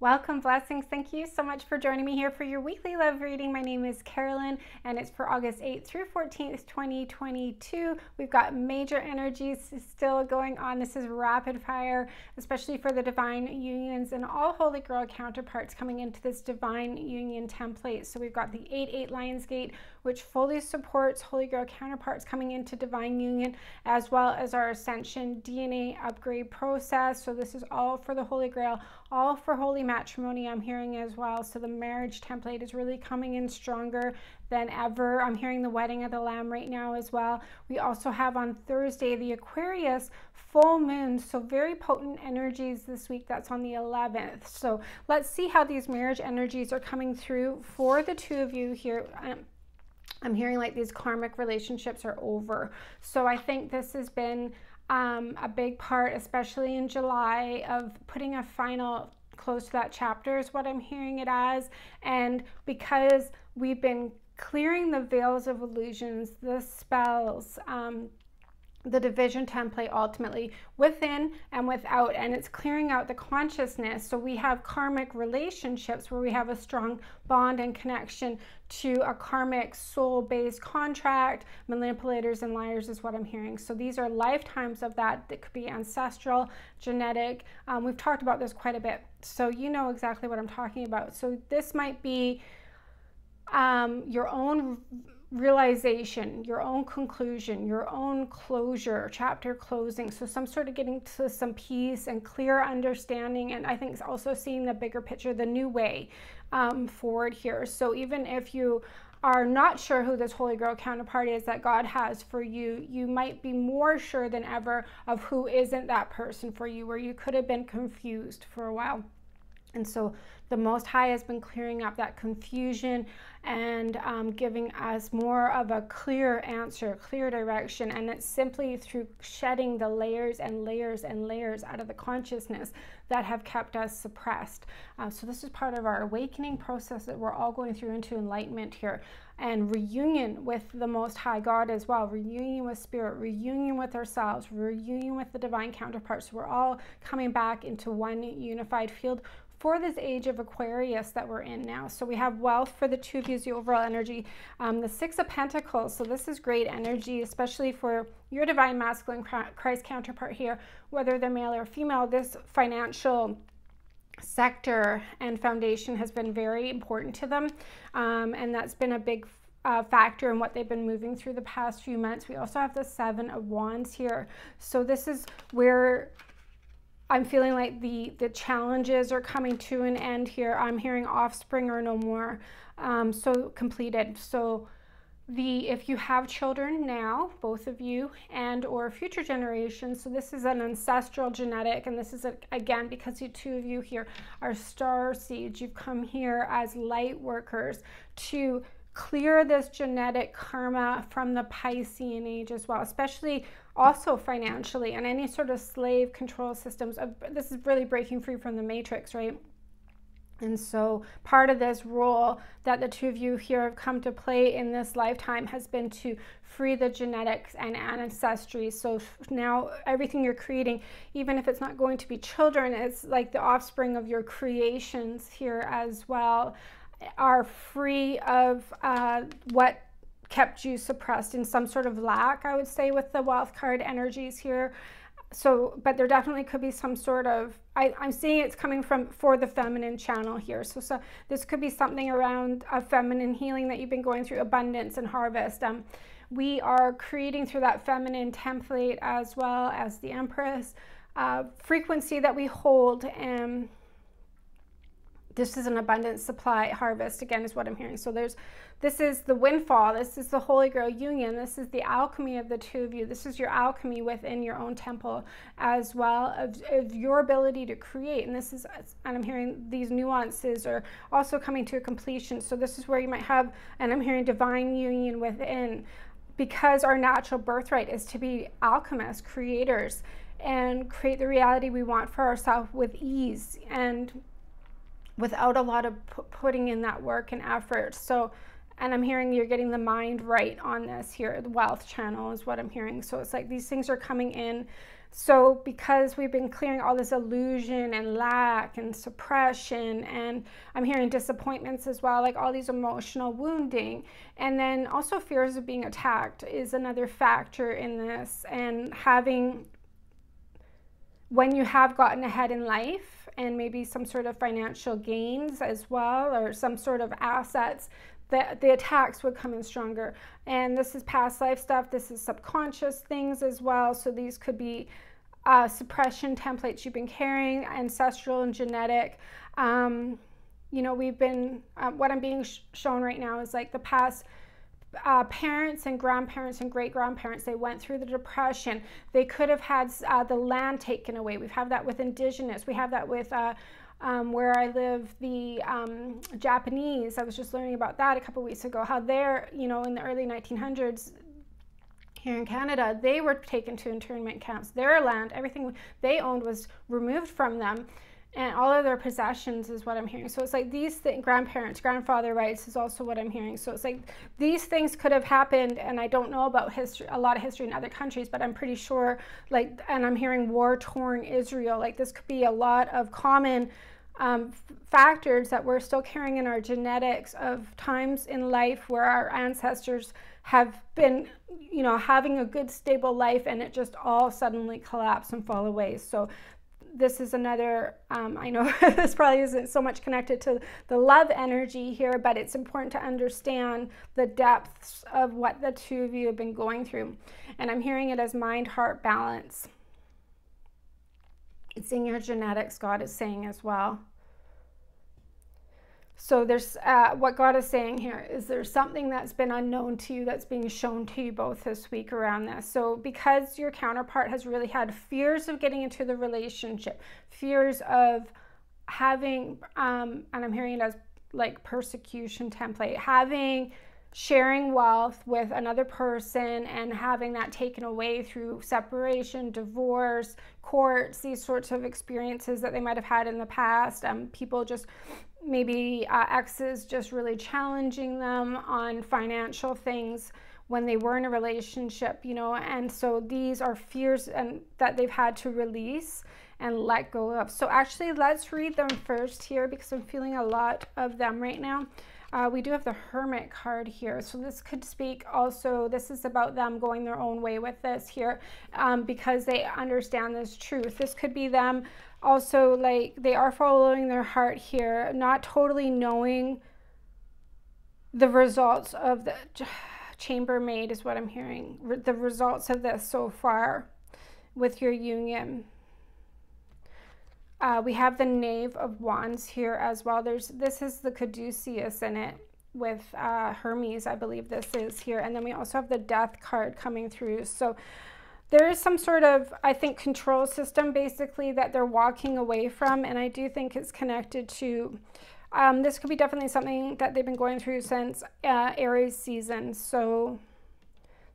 Welcome, blessings. Thank you so much for joining me here for your weekly love reading. My name is Carolyn, and it's for August 8th through 14th, 2022. We've got major energies still going on. This is rapid fire, especially for the divine unions and all Holy Grail counterparts coming into this divine union template. So we've got the 8-8 Lionsgate, which fully supports Holy Grail counterparts coming into divine union, as well as our ascension DNA upgrade process. So this is all for the Holy Grail, all for holy matrimony, I'm hearing as well. So the marriage template is really coming in stronger than ever. I'm hearing the wedding of the Lamb right now as well. We also have on Thursday the Aquarius full moon, so very potent energies this week. That's on the 11th. So let's see how these marriage energies are coming through for the two of you here. I'm hearing like these karmic relationships are over, so I think this has been a big part, especially in July, of putting a final close to that chapter is what I'm hearing it as. And because we've been clearing the veils of illusions, the spells, the division template ultimately within and without, and it's clearing out the consciousness. So we have karmic relationships where we have a strong bond and connection to a karmic soul-based contract. Manipulators and liars is what I'm hearing. So these are lifetimes of that. That could be ancestral, genetic. We've talked about this quite a bit, so you know exactly what I'm talking about. So this might be your own realization, your own conclusion, your own closure, chapter closing. So some sort of getting to some peace and clear understanding, and I think it's also seeing the bigger picture, the new way forward here. So even if you are not sure who this Holy Grail counterpart is that God has for you, you might be more sure than ever of who isn't that person for you, where you could have been confused for a while. And so the Most High has been clearing up that confusion and giving us more of a clear answer, clear direction. And it's simply through shedding the layers and layers and layers out of the consciousness that have kept us suppressed. So this is part of our awakening process that we're all going through into enlightenment here. And reunion with the Most High God as well, reunion with Spirit, reunion with ourselves, reunion with the divine counterparts. So we're all coming back into one unified field for this age of Aquarius that we're in now. So we have wealth for the two of you, the overall energy, the Six of Pentacles. So this is great energy, especially for your divine masculine Christ counterpart here, whether they're male or female. This financial sector and foundation has been very important to them, and that's been a big factor in what they've been moving through the past few months. We also have the Seven of Wands here. So this is where I'm feeling like the challenges are coming to an end here. I'm hearing offspring or no more, so completed. So if you have children now, both of you, and or future generations, so this is an ancestral genetic, and this is again because you two of you here are star seeds. You've come here as light workers to clear this genetic karma from the Piscean age as well, especially also financially and any sort of slave control systems. This is really breaking free from the matrix, right? And so part of this role that the two of you here have come to play in this lifetime has been to free the genetics and ancestry. So now everything you're creating, even if it's not going to be children, it's like the offspring of your creations here as well, are free of what kept you suppressed in some sort of lack, I would say, with the wealth card energies here. So, but there definitely could be some sort of, I'm seeing it's coming from for the feminine channel here. So this could be something around a feminine healing that you've been going through, abundance and harvest. We are creating through that feminine template as well as the Empress frequency that we hold, and this is an abundant supply harvest, again, is what I'm hearing. So this is the windfall. This is the Holy Grail union. This is the alchemy of the two of you. This is your alchemy within your own temple as well, of your ability to create. And this is, and I'm hearing these nuances are also coming to a completion. So this is where you might have, and I'm hearing divine union within, because our natural birthright is to be alchemists, creators, and create the reality we want for ourselves with ease and without a lot of putting in that work and effort. So, and I'm hearing you're getting the mind right on this here. The wealth channel is what I'm hearing. So it's like these things are coming in So because we've been clearing all this illusion and lack and suppression, and I'm hearing disappointments as well, like all these emotional wounding, and then also fears of being attacked is another factor in this. And having, when you have gotten ahead in life and maybe some sort of financial gains as well, or some sort of assets, the attacks would come in stronger. And this is past life stuff. This is subconscious things as well. So these could be suppression templates you've been carrying, ancestral and genetic. You know, we've been, what I'm being shown right now is like the past parents and grandparents and great-grandparents, they went through the Depression. They could have had the land taken away. We've had that with Indigenous. We have that with where I live, the Japanese. I was just learning about that a couple weeks ago, how they're, you know, in the early 1900s here in Canada, they were taken to internment camps. Their land, everything they owned was removed from them, and all of their possessions is what I'm hearing. So it's like these things, grandparents, grandfather rights is also what I'm hearing. So it's like these things could have happened, and I don't know about history, a lot of history in other countries, but I'm pretty sure, like, and I'm hearing war-torn Israel, like this could be a lot of common factors that we're still carrying in our genetics of times in life where our ancestors have been, you know, having a good, stable life, and it just all suddenly collapsed and fall away. So this is another, I know this probably isn't so much connected to the love energy here, but it's important to understand the depths of what the two of you have been going through. And I'm hearing it as mind-heart balance. It's in your genetics, God is saying as well. So there's, what God is saying here is there's something that's been unknown to you that's being shown to you both this week around this. So because your counterpart has really had fears of getting into the relationship, fears of having, and I'm hearing it as like persecution template, having, sharing wealth with another person and having that taken away through separation, divorce, courts, these sorts of experiences that they might have had in the past. People just, maybe exes just really challenging them on financial things when they were in a relationship, you know, and so these are fears and that they've had to release and let go of. So actually, let's read them first here because I'm feeling a lot of them right now. We do have the Hermit card here, so this could speak also, this is about them going their own way with this here, because they understand this truth. This could be them also, like, they are following their heart here, not totally knowing the results of the chambermaid is what I'm hearing, the results of this so far with your union. We have the Knave of Wands here as well. This is the Caduceus in it with Hermes, I believe this is here. And then we also have the Death card coming through. So there is some sort of, I think, control system basically that they're walking away from. And I do think it's connected to, this could be definitely something that they've been going through since Aries season. So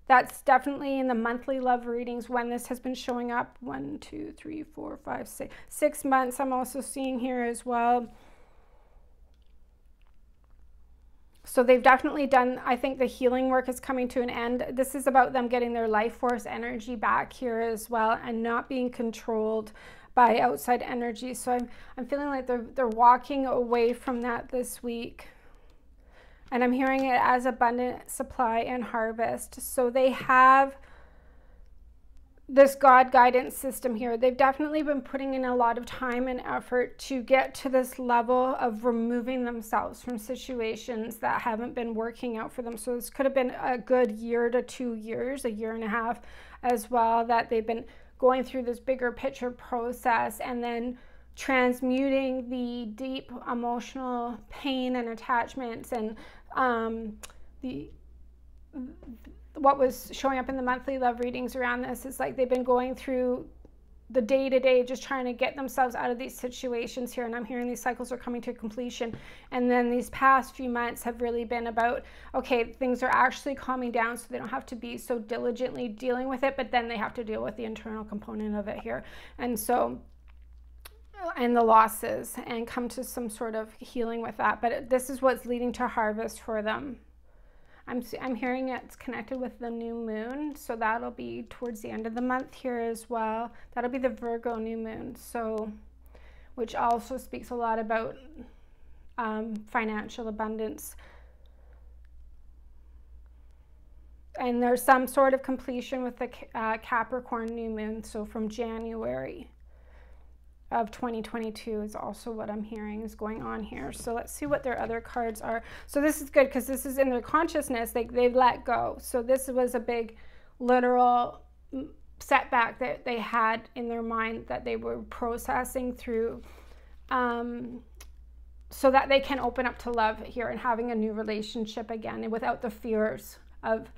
that's definitely in the monthly love readings when this has been showing up. 1, 2, 3, 4, 5, 6 months I'm also seeing here as well. So they've definitely done, I think the healing work is coming to an end. This is about them getting their life force energy back here as well and not being controlled by outside energy. So I'm feeling like they're walking away from that this week. And I'm hearing it as abundant supply and harvest. So they have this God guidance system here. They've definitely been putting in a lot of time and effort to get to this level of removing themselves from situations that haven't been working out for them. So this could have been a good year to 2 years, a year and a half as well, that they've been going through this bigger picture process and then transmuting the deep emotional pain and attachments and what was showing up in the monthly love readings around this is like they've been going through the day-to-day just trying to get themselves out of these situations here, and I'm hearing these cycles are coming to completion. And then these past few months have really been about, okay, things are actually calming down so they don't have to be so diligently dealing with it, but then they have to deal with the internal component of it here. And so and the losses and come to some sort of healing with that. But this is what's leading to harvest for them. I'm hearing it's connected with the new moon, so that'll be towards the end of the month here as well. That'll be the Virgo new moon, so which also speaks a lot about financial abundance. And there's some sort of completion with the Capricorn new moon, so from January of 2022 is also what I'm hearing is going on here. So let's see what their other cards are. So this is good because this is in their consciousness, like they've let go. So this was a big literal setback that they had in their mind that they were processing through, so that they can open up to love here and having a new relationship again, and without the fears of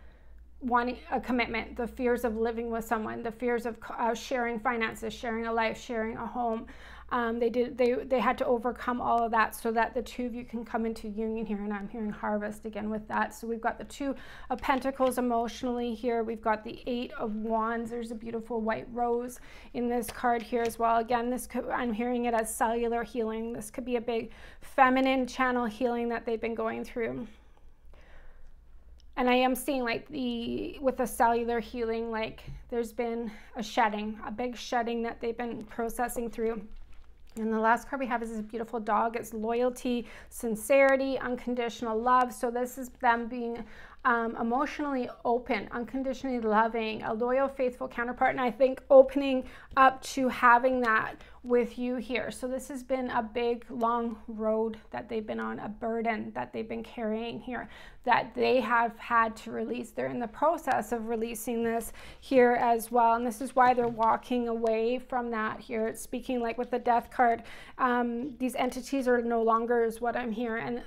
wanting a commitment, the fears of living with someone, the fears of sharing finances, sharing a life, sharing a home. They had to overcome all of that so that the two of you can come into union here. And I'm hearing harvest again with that. So we've got the Two of Pentacles emotionally here. We've got the Eight of Wands. There's a beautiful white rose in this card here as well. Again, this could, I'm hearing it as cellular healing. This could be a big feminine channel healing that they've been going through. And I am seeing like with the cellular healing, like there's been a shedding, a big shedding that they've been processing through. And the last card we have is this beautiful dog. It's loyalty, sincerity, unconditional love. So this is them being emotionally open, unconditionally loving, a loyal, faithful counterpart. And I think opening up to having that with you here. So this has been a big, long road that they've been on, a burden that they've been carrying here that they have had to release. They're in the process of releasing this here as well. And this is why they're walking away from that here. It's speaking like with the death card, these entities are no longer is what I'm hearing.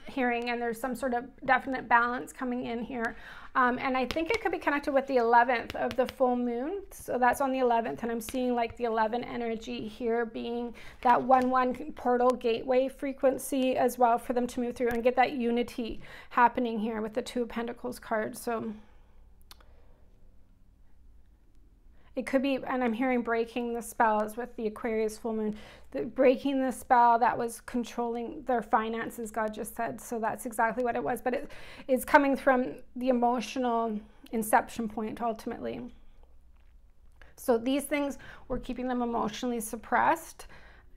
And there's some sort of definite balance coming in here. And I think it could be connected with the 11th of the full moon. So that's on the 11th. And I'm seeing like the 11 energy here being that 1-1 portal gateway frequency as well for them to move through and get that unity happening here with the Two of Pentacles card. So it could be, and I'm hearing breaking the spells with the Aquarius full moon, breaking the spell that was controlling their finances, God just said. So that's exactly what it was. But it is coming from the emotional inception point ultimately. So these things were keeping them emotionally suppressed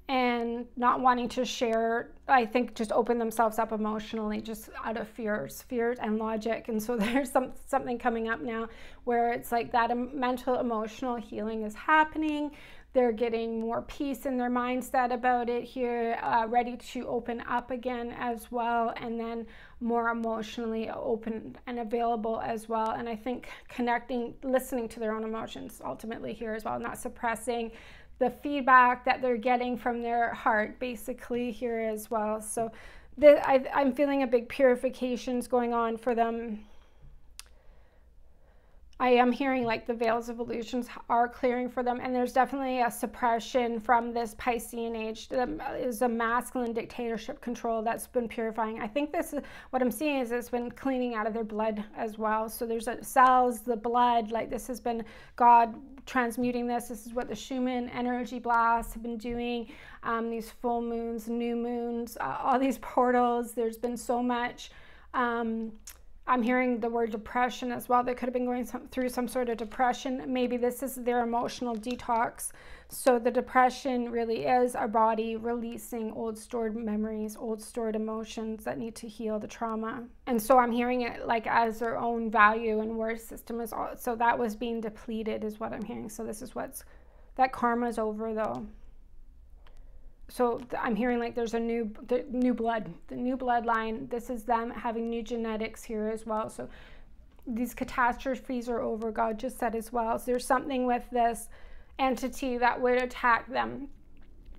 and not wanting to share, I think, just open themselves up emotionally, just out of fears and logic. And so there's something coming up now where it's like that mental, emotional healing is happening. They're getting more peace in their mindset about it here, ready to open up again as well, and then more emotionally open and available as well. And I think connecting, listening to their own emotions ultimately here as well, not suppressing the feedback that they're getting from their heart basically here as well. So I'm feeling a big purification's going on for them. I am hearing like the veils of illusions are clearing for them, and there's definitely a suppression from this Piscean age. There's a masculine dictatorship control that's been purifying. I think this is what I'm seeing, is it's been cleaning out of their blood as well. So there's cells, the blood, like this has been God transmuting this. This is what the Schumann energy blasts have been doing. These full moons, new moons, all these portals. There's been so much. I'm hearing the word depression as well. They could have been going through some sort of depression. Maybe this is their emotional detox. So the depression really is our body releasing old stored memories, old stored emotions that need to heal the trauma. And so I'm hearing it like as their own value and worth system is all. So that was being depleted is what I'm hearing. So this is that karma's over though. So I'm hearing like there's the new blood, the new bloodline. This is them having new genetics here as well. So these catastrophes are over, God just said as well. So there's something with this entity that would attack them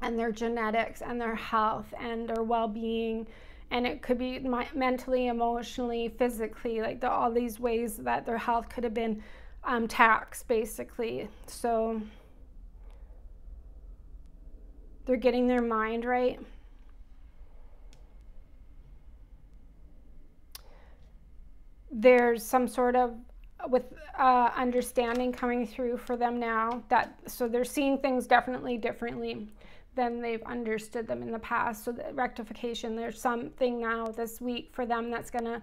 and their genetics and their health and their well-being. And it could be mentally, emotionally, physically, like all these ways that their health could have been taxed basically. So they're getting their mind right. There's some sort of understanding coming through for them now. So they're seeing things definitely differently than they've understood them in the past. So the rectification, there's something now this week for them that's going to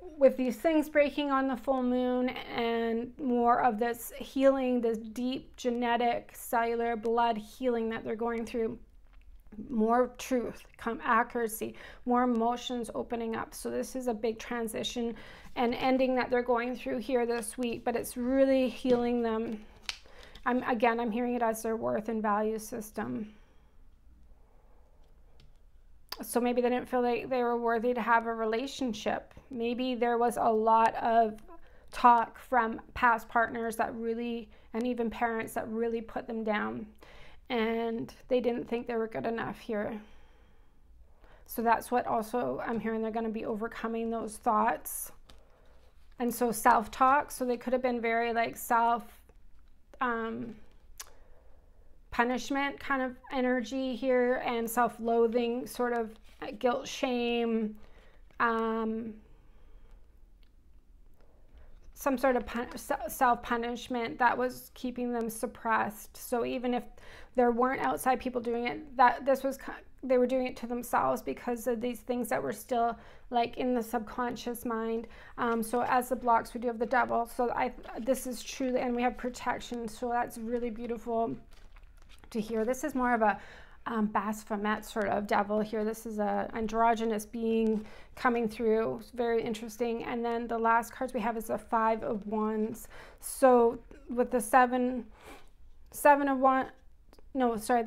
with these things breaking on the full moon and more of this healing, this deep genetic cellular blood healing that they're going through, more truth, accuracy, more emotions opening up. So this is a big transition and ending that they're going through here this week, but it's really healing them. I'm hearing it as their worth and value system. So maybe they didn't feel like they were worthy to have a relationship. Maybe there was a lot of talk from past partners that really, and even parents, that really put them down, and they didn't think they were good enough here. So that's what also I'm hearing. They're going to be overcoming those thoughts. And so self-talk. So they could have been very like self-punishment kind of energy here, and self-loathing, sort of guilt, shame, some sort of self-punishment that was keeping them suppressed. So even if there weren't outside people doing it, they were doing it to themselves because of these things that were still like in the subconscious mind. So as the blocks, we do have the devil. So this is truly, and we have protection. So that's really beautiful to hear. This is more of a Baphomet sort of devil here. This is a androgynous being coming through. It's very interesting. And then the last cards we have is the 5 of Wands. So with the the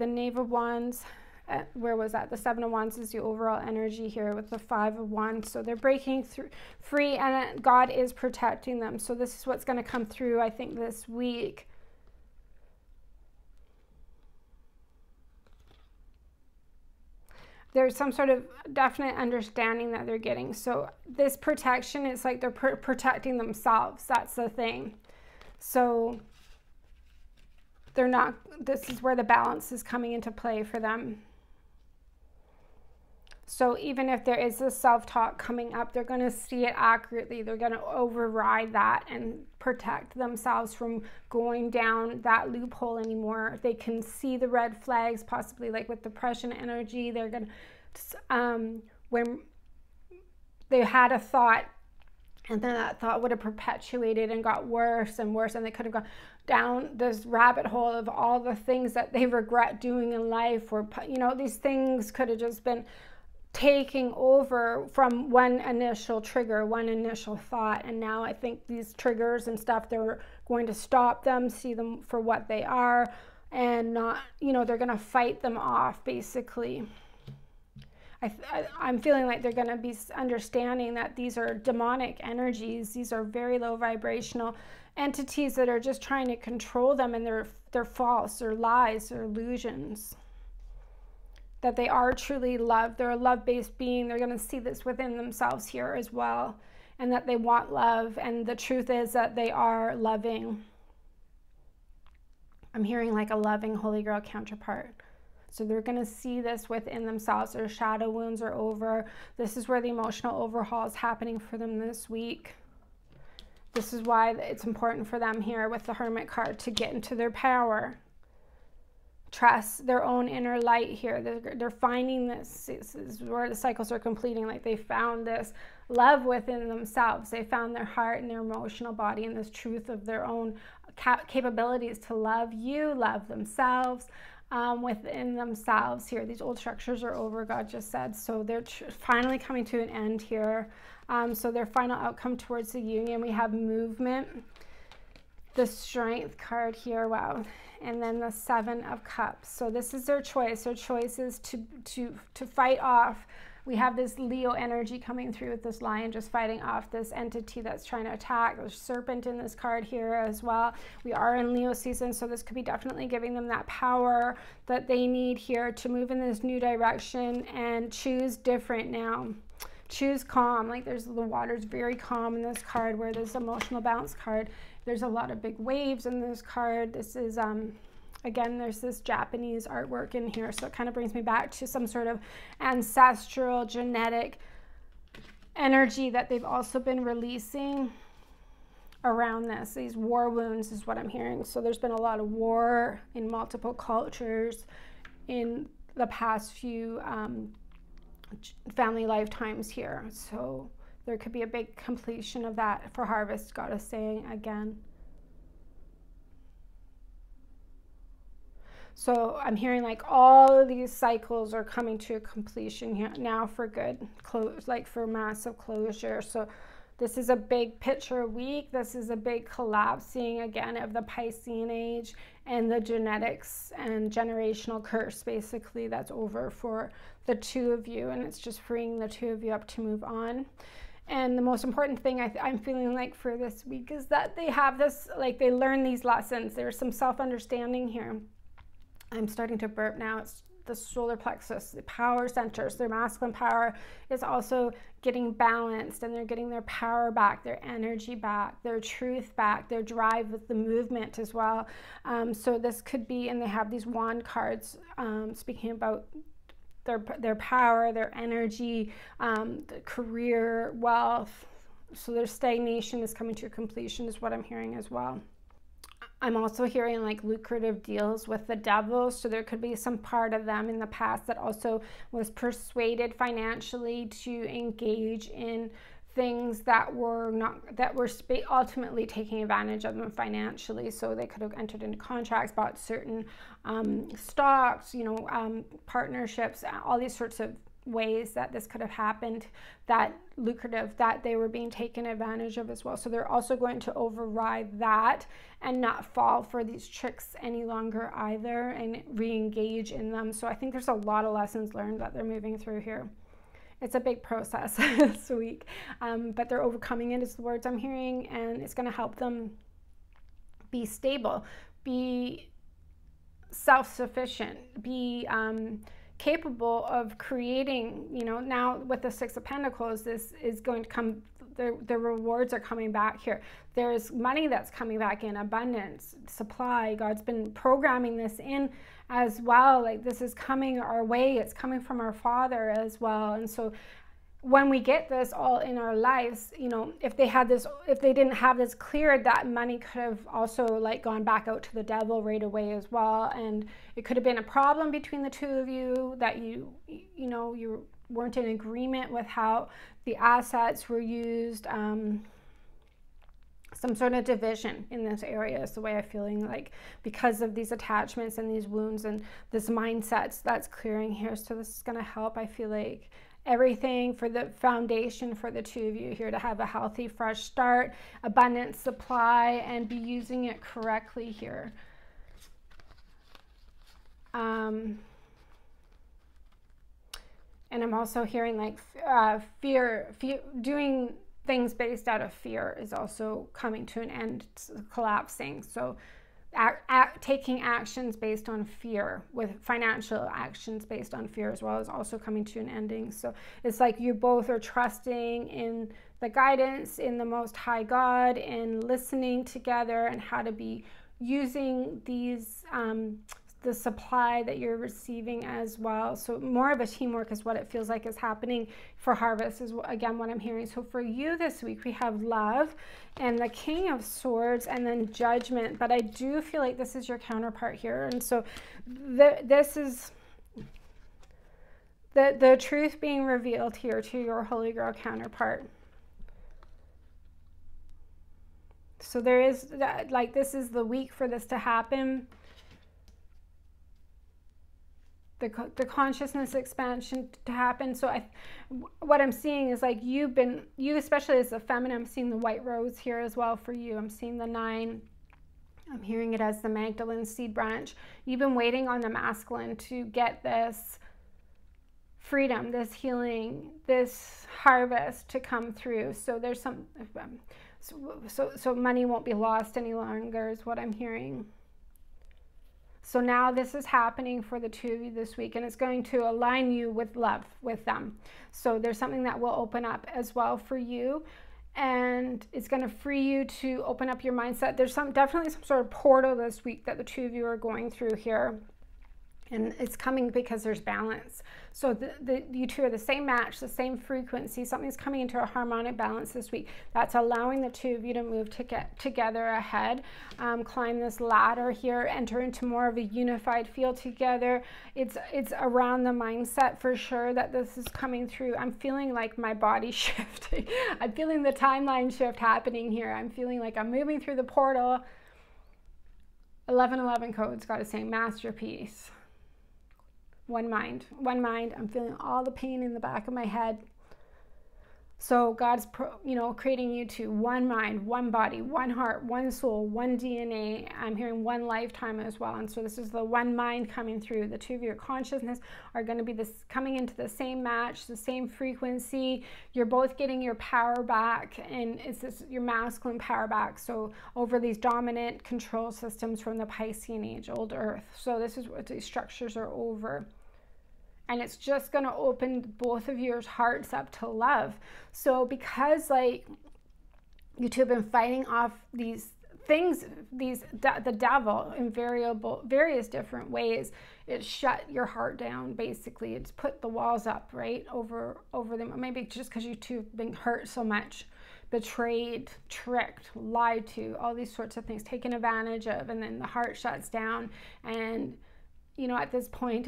Knave of Wands, where was that? The 7 of Wands is the overall energy here with the 5 of Wands. So they're breaking through free, and God is protecting them. So this is what's going to come through, I think, this week. There's some sort of definite understanding that they're getting. So this protection, it's like they're protecting themselves. That's the thing. So they're not, this is where the balance is coming into play for them. So even if there is this self-talk coming up, they're going to see it accurately. They're going to override that and protect themselves from going down that loophole anymore. They can see the red flags, possibly like with depression energy. They're going to, when they had a thought, and then that thought would have perpetuated and got worse and worse, and they could have gone down this rabbit hole of all the things that they regret doing in life, or, you know, these things could have just been taking over from one initial trigger, one initial thought. And now I think these triggers and stuff, they're going to stop them, see them for what they are, and not, you know, they're going to fight them off, basically. I'm feeling like they're going to be understanding that these are demonic energies. These are very low vibrational entities that are just trying to control them, and they're false, they're lies, they're illusions. That they are truly loved. They're a love-based being. They're going to see this within themselves here as well, and that they want love, and the truth is that they are loving. I'm hearing like a loving Holy Grail counterpart. So they're going to see this within themselves. Their shadow wounds are over. This is where the emotional overhaul is happening for them this week. This is why it's important for them here with the Hermit card to get into their power. Trust their own inner light here. They're finding this is where the cycles are completing. Like they found this love within themselves. They found their heart and their emotional body, and this truth of their own capabilities to love you, love themselves, within themselves here. These old structures are over, God just said. So they're finally coming to an end here. So their final outcome towards the union, we have movement, the Strength card here. Wow. And then the 7 of Cups. So this is their choice. Their choice is to fight off. We have this Leo energy coming through with this lion, just fighting off this entity that's trying to attack. There's serpent in this card here as well. We are in Leo season, so this could be definitely giving them that power that they need here to move in this new direction and choose different now. Choose calm. Like there's the water's very calm in this card, where this emotional balance card, there's a lot of big waves in this card. This is, again, there's this Japanese artwork in here. So it kind of brings me back to some sort of ancestral genetic energy that they've also been releasing around this. These war wounds is what I'm hearing. So there's been a lot of war in multiple cultures in the past few family lifetimes here. So There could be a big completion of that for harvest, God is saying again. So I'm hearing like all of these cycles are coming to completion here now for good, like for massive closure. So this is a big picture week. This is a big collapsing again of the Piscean age and the genetics and generational curse basically that's over for the two of you, and it's just freeing the two of you up to move on. And the most important thing I'm feeling like for this week is that they have this, like they learn these lessons. There's some self-understanding here. I'm starting to burp now. It's the solar plexus, the power centers, their masculine power is also getting balanced, and they're getting their power back, their energy back, their truth back, their drive with the movement as well. So this could be, and they have these wand cards speaking about their power, their energy, the career, wealth. So their stagnation is coming to completion is what I'm hearing as well. I'm also hearing like lucrative deals with the devil. So there could be some part of them in the past that also was persuaded financially to engage in things that were not, that were ultimately taking advantage of them financially. So they could have entered into contracts, bought certain stocks, you know, partnerships, all these sorts of ways that this could have happened, that lucrative, that they were being taken advantage of as well. So they're also going to override that and not fall for these tricks any longer either, and re-engage in them. So I think there's a lot of lessons learned that they're moving through here. It's a big process this week, but they're overcoming it is the words I'm hearing, and it's going to help them be stable, be self-sufficient, be capable of creating, you know. Now with the Six of Pentacles, this is going to come, the rewards are coming back here. There's money that's coming back in abundance, supply. God's been programming this in as well. Like this is coming our way. It's coming from our Father as well. And so when we get this all in our lives, you know, if they had this, if they didn't have this cleared, that money could have also like gone back out to the devil right away as well, and it could have been a problem between the two of you that you know, you weren't in agreement with how the assets were used. Some sort of division in this area is the way I'm feeling, like because of these attachments and these wounds and this mindsets that's clearing here. So this is going to help, I feel like, everything for the foundation for the two of you here to have a healthy, fresh start, abundant supply, and be using it correctly here. And I'm also hearing like fear, doing things based out of fear is also coming to an end, collapsing. So taking actions based on fear, with financial actions based on fear as well, is also coming to an ending. So it's like you both are trusting in the guidance, in the Most High God, and listening together and how to be using these the supply that you're receiving as well. So more of a teamwork is what it feels like is happening for harvest, is again what I'm hearing. So for you this week, we have love and the King of Swords and then Judgment. But I do feel like this is your counterpart here. And so this is the truth being revealed here to your Holy Grail counterpart. So there is that, like this is the week for this to happen. The consciousness expansion to happen. So what I'm seeing is like you especially as a feminine, I'm seeing the white rose here as well for you. I'm seeing the 9. I'm hearing it as the Magdalene seed branch. You've been waiting on the masculine to get this freedom, this healing, this harvest to come through. So there's some, so money won't be lost any longer is what I'm hearing. So now this is happening for the two of you this week, and it's going to align you with love with them. So there's something that will open up as well for you, and it's going to free you to open up your mindset. There's definitely some sort of portal this week that the two of you are going through here. And it's coming because there's balance. So you two are the same match, the same frequency. Something's coming into a harmonic balance this week. That's allowing the two of you to move to get together ahead, climb this ladder here, enter into more of a unified feel together. It's around the mindset for sure that this is coming through. I'm feeling like my body shifting. I'm feeling the timeline shift happening here. I'm feeling like I'm moving through the portal. 1111 code's got to say masterpiece. One mind, I'm feeling all the pain in the back of my head. So God's, you know, creating you two, one mind, one body, one heart, one soul, one DNA. I'm hearing one lifetime as well. And so this is the one mind coming through. The two of your consciousness are going to be this coming into the same match, the same frequency. You're both getting your power back, and it's this, your masculine power back. So over these dominant control systems from the Piscean age, old earth. So this is what these structures are over. And it's just going to open both of your hearts up to love. So because like you two have been fighting off these things, the devil in various different ways, it shut your heart down basically. It's put the walls up, right, over them. Or maybe just because you two have been hurt so much, betrayed, tricked, lied to, all these sorts of things, taken advantage of, and then the heart shuts down. And you know, at this point,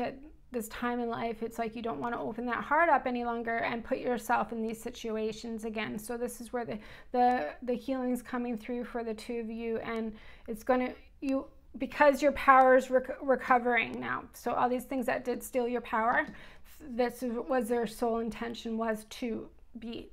this time in life, it's like you don't want to open that heart up any longer and put yourself in these situations again. So this is where the healing's coming through for the two of you, and it's going to you because your power is recovering now. So all these things that did steal your power, this was their sole intention, was to be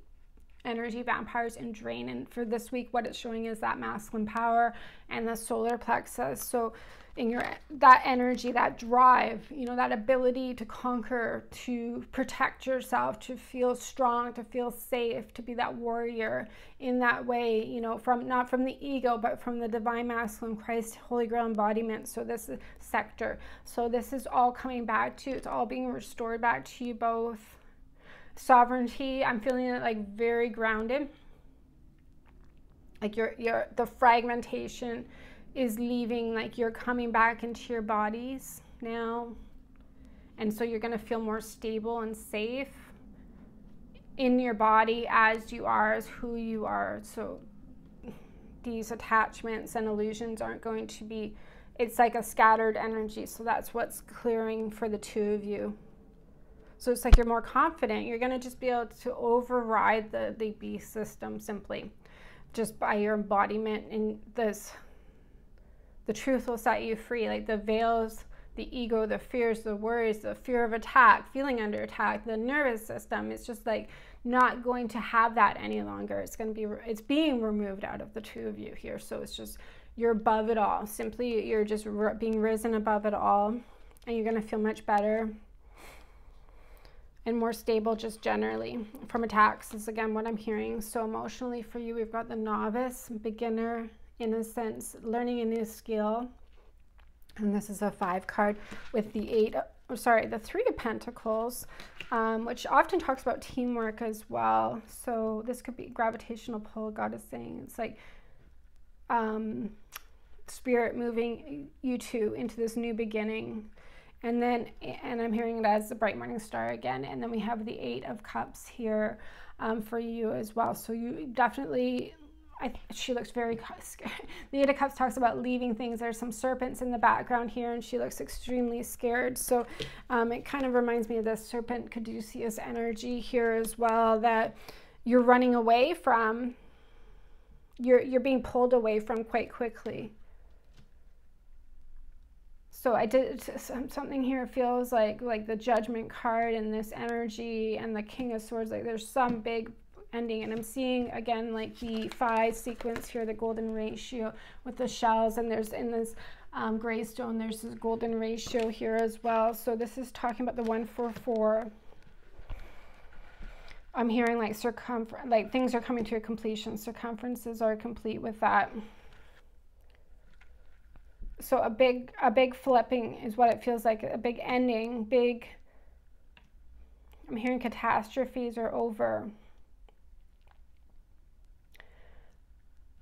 energy vampires and drain. And for this week, what it's showing is that masculine power and the solar plexus. So in your that energy, that drive, you know, that ability to conquer, to protect yourself, to feel strong, to feel safe, to be that warrior in that way, you know, from not from the ego but from the divine masculine Christ Holy Grail embodiment. So this is sector. So this is all coming back to you. It's all being restored back to you both. Sovereignty, I'm feeling it like very grounded, like you're the fragmentation is leaving, like you're coming back into your bodies now, and so you're going to feel more stable and safe in your body as you are, as who you are. So these attachments and illusions aren't going to be, it's like a scattered energy, so that's what's clearing for the two of you. So it's like you're more confident, you're going to just be able to override the beast system simply just by your embodiment in this. The truth will set you free, like the veils, the ego, the fears, the worries, the fear of attack, feeling under attack, the nervous system. It's just like not going to have that any longer. It's going to be, it's being removed out of the two of you here. So it's just, you're above it all. Simply, you're just being risen above it all, and you're going to feel much better and more stable just generally from attacks is again what I'm hearing. So emotionally for you, we've got the novice, beginner, innocence, learning a new skill, and this is a 5 card with the the 3 of Pentacles, which often talks about teamwork as well. So this could be gravitational pull. God is saying it's like spirit moving you two into this new beginning, and then I'm hearing it as the bright morning star again, and then we have the 8 of Cups here for you as well. So you definitely, she looks very scared. The 8 of Cups talks about leaving things. There's some serpents in the background here, and she looks extremely scared. So it kind of reminds me of this serpent caduceus energy here as well, that you're running away from, you're being pulled away from quite quickly. So I did something here, feels like the Judgment card and this energy and the King of Swords, like there's some big ending. And I'm seeing again like the 5 sequence here, the golden ratio with the shells, and there's in this gray stone, there's this golden ratio here as well. So this is talking about the 144. I'm hearing like circumference, like things are coming to a completion, circumferences are complete with that. So a big flipping is what it feels like, a big ending, big, I'm hearing catastrophes are over.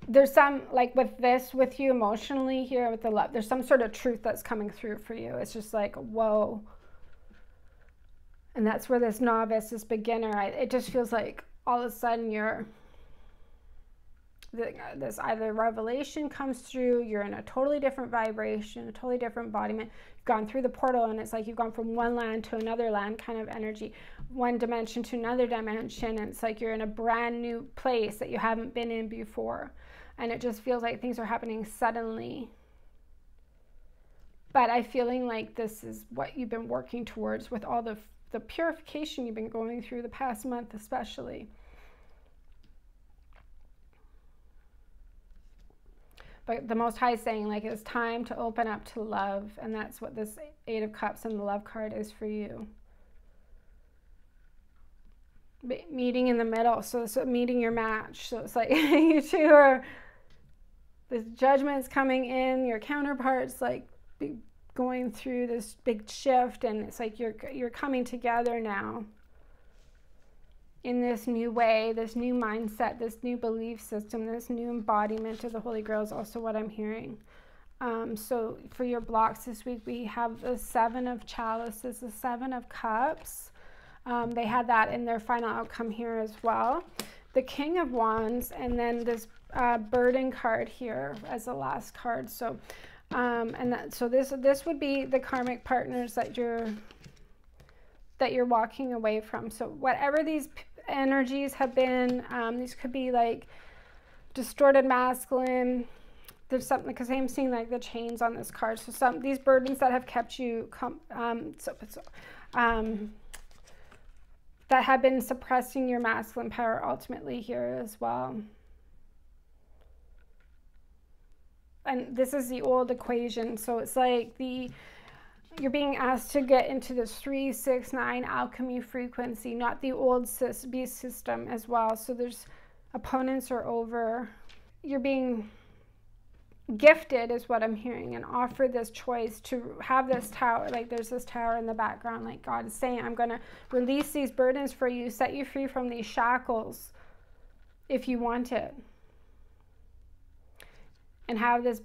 there's some, like with this, with you emotionally here, with the love, there's some sort of truth that's coming through for you. It's just like, whoa. And that's where this novice, this beginner, it just feels like all of a sudden you're, this either revelation comes through, you're in a totally different vibration, a totally different embodiment. You've gone through the portal and it's like you've gone from one land to another land kind of energy, one dimension to another dimension. And it's like you're in a brand new place that you haven't been in before. And it just feels like things are happening suddenly. But I'm feeling like this is what you've been working towards with all the purification you've been going through the past month especially. But the Most High is saying, like, it's time to open up to love, and that's what this Eight of Cups and the Love card is for you. Meeting in the middle, so meeting your match. So it's like you two are, this judgment's coming in, your counterpart's like going through this big shift, and it's like you're coming together now in this new way, this new mindset, this new belief system, this new embodiment of the Holy Grail is also what I'm hearing. So for your blocks this week, we have the Seven of Chalices, the Seven of Cups. They had that in their final outcome here as well. The King of Wands, and then this burden card here as the last card. So so this would be the karmic partners that you're walking away from. So whatever these energies have been, these could be like distorted masculine. There's something, because I'm seeing like the chains on this card. So some, these burdens that have kept you, that have been suppressing your masculine power ultimately here as well. And this is the old equation. So it's like you're being asked to get into this 3, 6, 9 alchemy frequency, not the old beast system as well. So there's opponents are over. You're being gifted is what I'm hearing, and offered this choice to have this tower. Like there's this tower in the background, like God is saying, I'm going to release these burdens for you, set you free from these shackles if you want it. And have this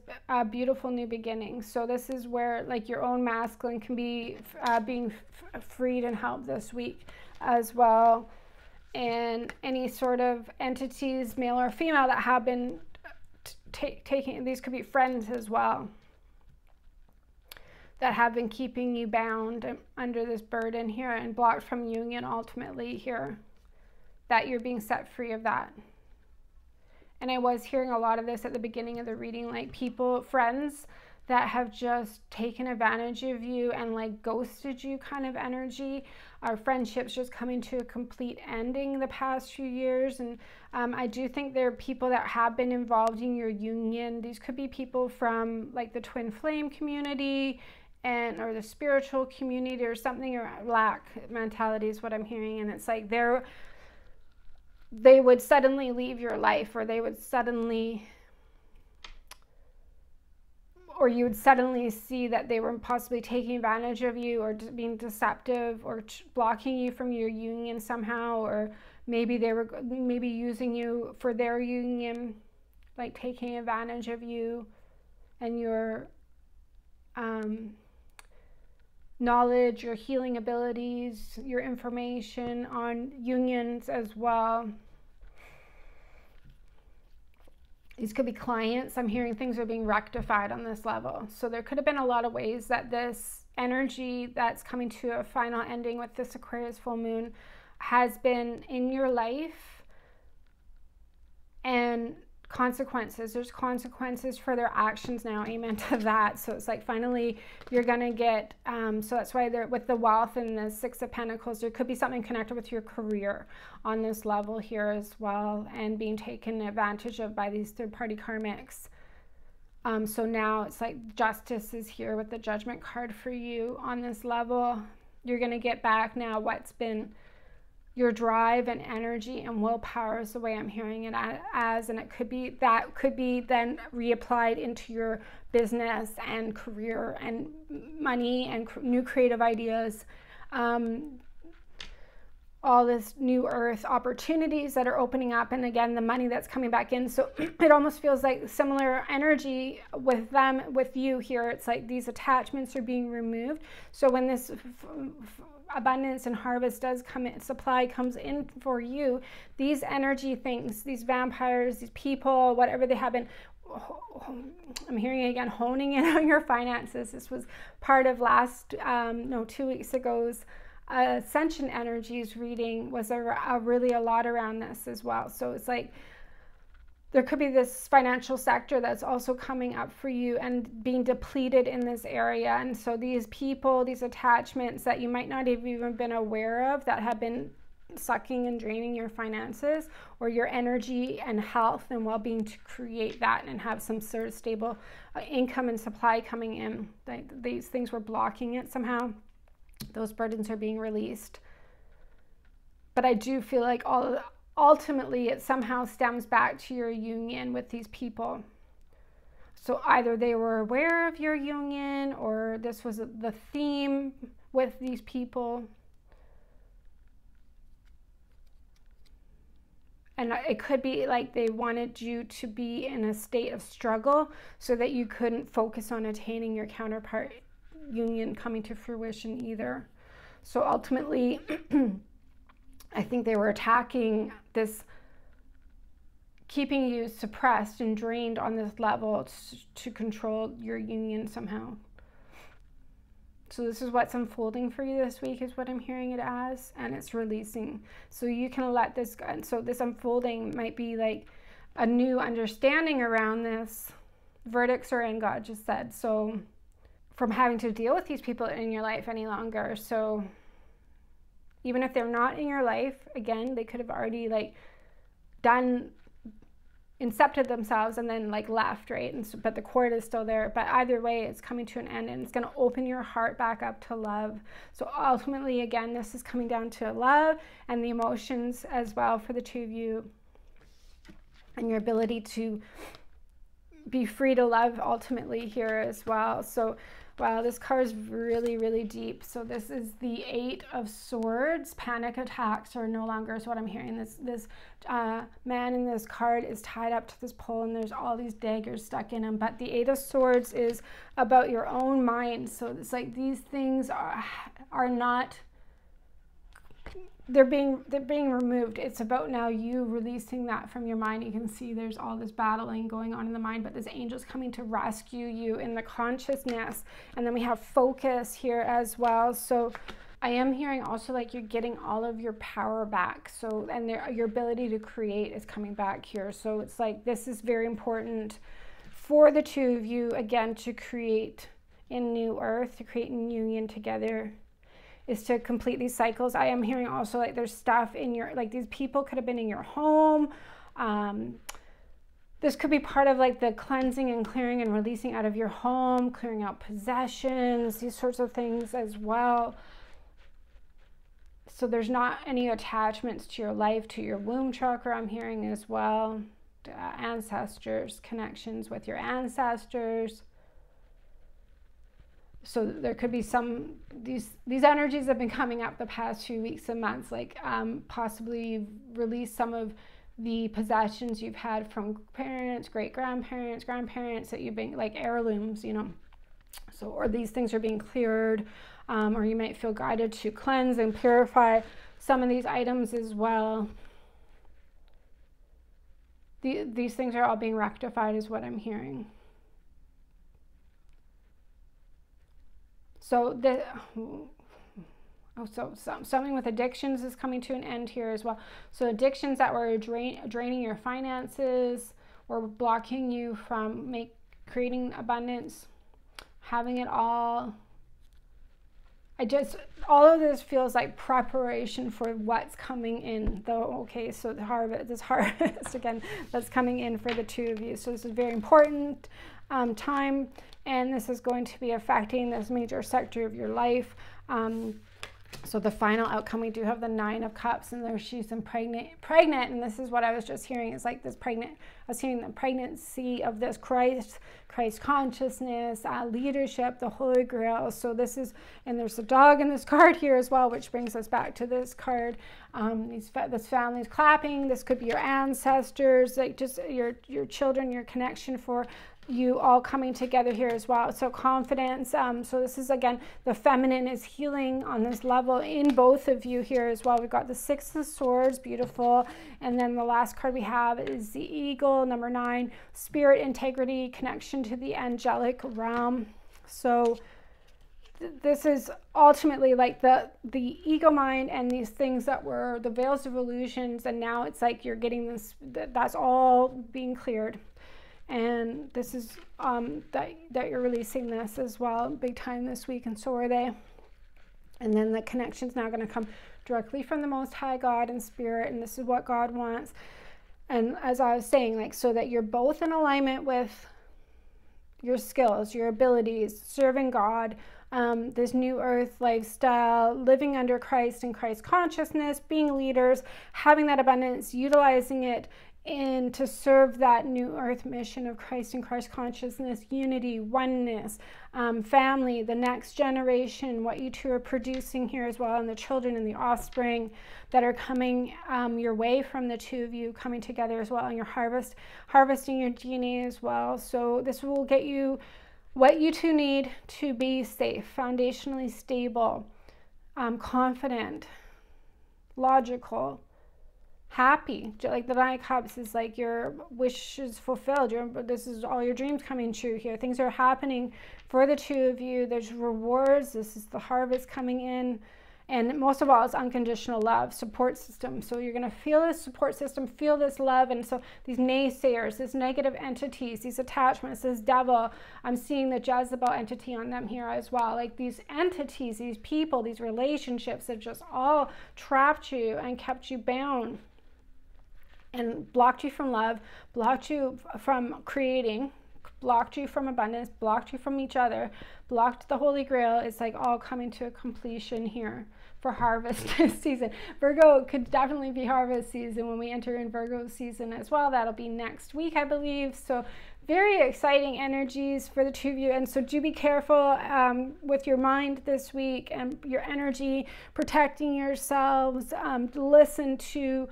beautiful new beginning. So this is where like your own masculine can be being freed and helped this week as well. And any sort of entities, male or female, that have been taking, these could be friends as well, that have been keeping you bound under this burden here and blocked from union ultimately here, that you're being set free of that. And I was hearing a lot of this at the beginning of the reading, like people, friends that have just taken advantage of you and like ghosted you kind of energy. Our friendships just coming to a complete ending the past few years. And I do think there are people that have been involved in your union. These could be people from like the twin flame community and or the spiritual community or something, or lack mentality is what I'm hearing. And it's like they would suddenly leave your life, or they would suddenly, or you would suddenly see that they were possibly taking advantage of you or being deceptive or blocking you from your union somehow, or maybe they were maybe using you for their union, like taking advantage of you and your knowledge, your healing abilities, your information on unions as well. These could be clients. I'm hearing things are being rectified on this level. So there could have been a lot of ways that this energy that's coming to a final ending with this Aquarius full moon has been in your life, and consequences, there's consequences for their actions now. Amen to that. So it's like finally you're gonna get so that's why they're with the wealth and the Six of Pentacles. There could be something connected with your career on this level here as well, and being taken advantage of by these third-party karmics. So now it's like justice is here with the Judgment card for you on this level. You're gonna get back now what's been your drive and energy and willpower is the way I'm hearing it as, and it could be that could be then reapplied into your business and career and money and new creative ideas. all this new earth opportunities that are opening up, and again, the money that's coming back in. So it almost feels like similar energy with them, with you here. It's like these attachments are being removed. So when this abundance and harvest does come in, supply comes in for you, these energy things, these vampires, these people, whatever they have been, I'm hearing again, honing in on your finances. This was part of last, no, 2 weeks ago's Ascension Energies reading was really a lot around this as well. So it's like there could be this financial sector that's also coming up for you and being depleted in this area. And so these people, these attachments that you might not have even been aware of that have been sucking and draining your finances or your energy and health and well-being to create that and have some sort of stable income and supply coming in. Like these things were blocking it somehow. Those burdens are being released. But I do feel like ultimately it somehow stems back to your union with these people. So either they were aware of your union or this was the theme with these people. And it could be like they wanted you to be in a state of struggle so that you couldn't focus on attaining your counterpart union coming to fruition either. So ultimately, I think they were attacking this, keeping you suppressed and drained on this level to control your union somehow. So this is what's unfolding for you this week is what I'm hearing it as, and it's releasing. So you can let this go. And so this unfolding might be like a new understanding around this. Verdicts are in, God just said. So from having to deal with these people in your life any longer. So even if they're not in your life, again, they could have already like done, incepted themselves and then like left, right? And so, but the cord is still there. But either way, it's coming to an end and it's going to open your heart back up to love. So ultimately, again, this is coming down to love and the emotions as well for the two of you and your ability to be free to love ultimately here as well. So wow, this card is really, really deep. So this is the Eight of Swords. Panic attacks are no longer, is what I'm hearing. This man in this card is tied up to this pole and there's all these daggers stuck in him. But the Eight of Swords is about your own mind. So it's like these things are not, they're being removed. It's about now you releasing that from your mind. You can see there's all this battling going on in the mind, but this angel's coming to rescue you in the consciousness. And then we have focus here as well. So I am hearing also like you're getting all of your power back. So, and your ability to create is coming back here. So it's like, this is very important for the two of you, again, to create in new earth, to create in union together, is to complete these cycles. I am hearing also like there's stuff in your, like these people could have been in your home. This could be part of like the cleansing and clearing and releasing out of your home, clearing out possessions, these sorts of things as well. So there's not any attachments to your life, to your womb chakra, I'm hearing as well. Ancestors, connections with your ancestors. So there could be some, these energies have been coming up the past few weeks and months, like possibly release some of the possessions you've had from parents, great-grandparents, grandparents that you've been, like heirlooms, you know. So, or these things are being cleared, or you might feel guided to cleanse and purify some of these items as well. These things are all being rectified is what I'm hearing. So something with addictions is coming to an end here as well. So addictions that were draining your finances or blocking you from creating abundance, having it all. All of this feels like preparation for what's coming in though. Okay, so the harvest, this harvest again, that's coming in for the two of you. So this is very important time. And this is going to be affecting this major sector of your life. So the final outcome, we do have the Nine of Cups, and there she's pregnant. And this is what I was just hearing. It's like this pregnant, I was hearing the pregnancy of this Christ consciousness, leadership, the Holy Grail. So this is, and there's a dog in this card here as well, which brings us back to this card. This family's clapping. This could be your ancestors, like just your children, your connection for you all coming together here as well. So confidence. So this is, again, the feminine is healing on this level in both of you here as well. We've got the Six of Swords, beautiful. And then the last card we have is the Eagle, number 9, spirit, integrity, connection to the angelic realm. So this is ultimately like the ego mind and these things that were the veils of illusions, and now it's like you're getting this, that's all being cleared. And this is that you're releasing this as well big time this week, and so are they. And then the connection's now going to come directly from the Most High God and Spirit, and this is what God wants. And as I was saying, like, so that you're both in alignment with your skills, your abilities, serving God, this new earth lifestyle, living under Christ and Christ consciousness, being leaders, having that abundance, utilizing it in to serve that new earth mission of Christ and Christ consciousness, unity, oneness, family, the next generation, what you two are producing here as well, and the children and the offspring that are coming your way from the two of you coming together as well, and your harvesting your DNA as well. So this will get you what you two need to be safe, foundationally stable, confident, logical, happy. Like the Nine of Cups is like your wish is fulfilled. This is all your dreams coming true here. Things are happening for the two of you. There's rewards. This is the harvest coming in. And most of all, it's unconditional love, support system. So you're going to feel this support system, feel this love. And so these naysayers, these negative entities, these attachments, this devil, I'm seeing the Jezebel entity on them here as well. Like these entities, these people, these relationships have just all trapped you and kept you bound, and blocked you from love, blocked you from creating, blocked you from abundance, blocked you from each other, blocked the Holy Grail. It's like all coming to a completion here for harvest this season. Virgo could definitely be harvest season when we enter in Virgo season as well. That'll be next week, I believe. So very exciting energies for the two of you. And so do be careful with your mind this week and your energy, protecting yourselves. Listen to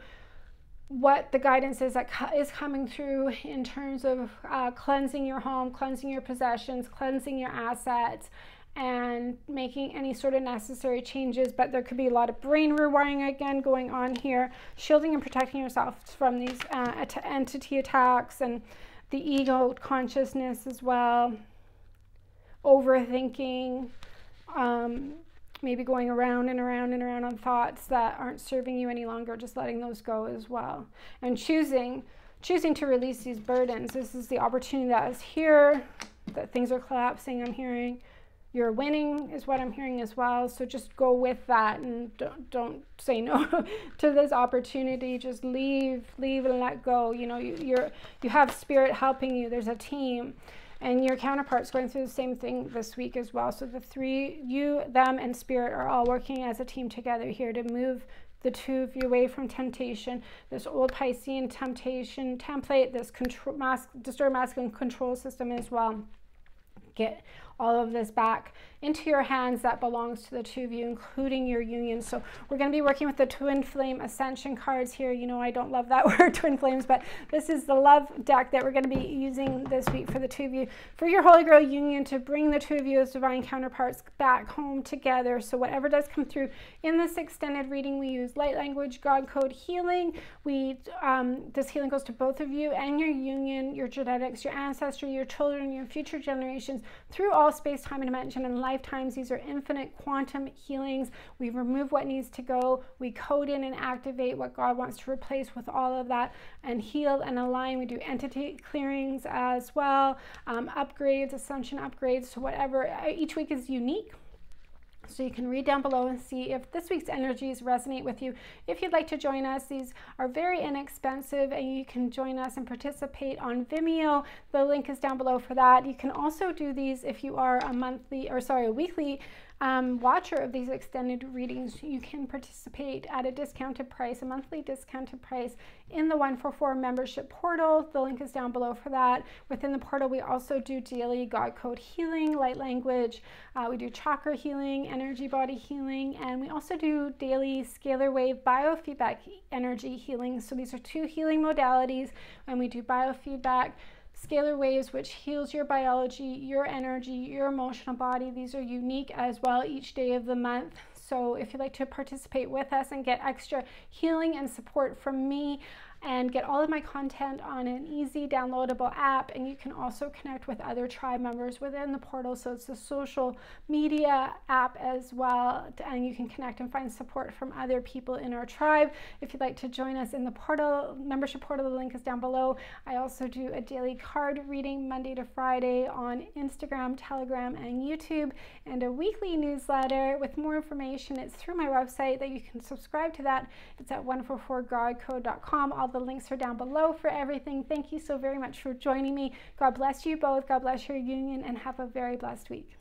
what the guidance is that is coming through in terms of cleansing your home, cleansing your possessions, cleansing your assets, and making any sort of necessary changes. But there could be a lot of brain rewiring again going on here, shielding and protecting yourself from these entity attacks and the ego consciousness as well, overthinking, maybe going around and around and around on thoughts that aren't serving you any longer, just letting those go as well. And choosing to release these burdens. This is the opportunity that is here, that things are collapsing, I'm hearing. You're winning is what I'm hearing as well. So just go with that and don't say no to this opportunity. Just leave and let go. You know, you have spirit helping you. There's a team. And your counterpart's going through the same thing this week as well. So the three, you, them, and spirit are all working as a team together here to move the two of you away from temptation. This old Piscean temptation template, this disturbed masculine control system as well. Get all of this back into your hands that belongs to the two of you, including your union. So we're going to be working with the twin flame ascension cards here. You know, I don't love that word, twin flames, but this is the love deck that we're going to be using this week for the two of you, for your Holy Grail union, to bring the two of you as divine counterparts back home together. So whatever does come through in this extended reading, we use light language, God code, healing. This healing goes to both of you and your union, your genetics, your ancestry, your children, your future generations, through all space, time, and dimension, and lifetimes. These are infinite quantum healings. We remove what needs to go. We code in and activate what God wants to replace with all of that, and heal and align. We do entity clearings as well, upgrades, ascension upgrades. So whatever, each week is unique. So you can read down below and see if this week's energies resonate with you. If you'd like to join us, these are very inexpensive, and you can join us and participate on Vimeo. The link is down below for that. You can also do these if you are a weekly watcher of these extended readings, you can participate at a discounted price, a monthly discounted price, in the 144 membership portal. The link is down below for that. Within the portal, we also do daily God Code healing, light language. We do chakra healing, energy body healing, and we also do daily scalar wave biofeedback energy healing. So these are two healing modalities, and we do biofeedback, scalar waves, which heals your biology, your energy, your emotional body. These are unique as well each day of the month. So if you'd like to participate with us and get extra healing and support from me and get all of my content on an easy downloadable app, and you can also connect with other tribe members within the portal. So it's a social media app as well, and you can connect and find support from other people in our tribe. If you'd like to join us in the portal, membership portal, the link is down below. I also do a daily card reading Monday to Friday on Instagram, Telegram, and YouTube, and a weekly newsletter with more information. It's through my website that you can subscribe to that. It's at 144godcode.com. All the links are down below for everything. Thank you so very much for joining me. God bless you both. God bless your union, and have a very blessed week.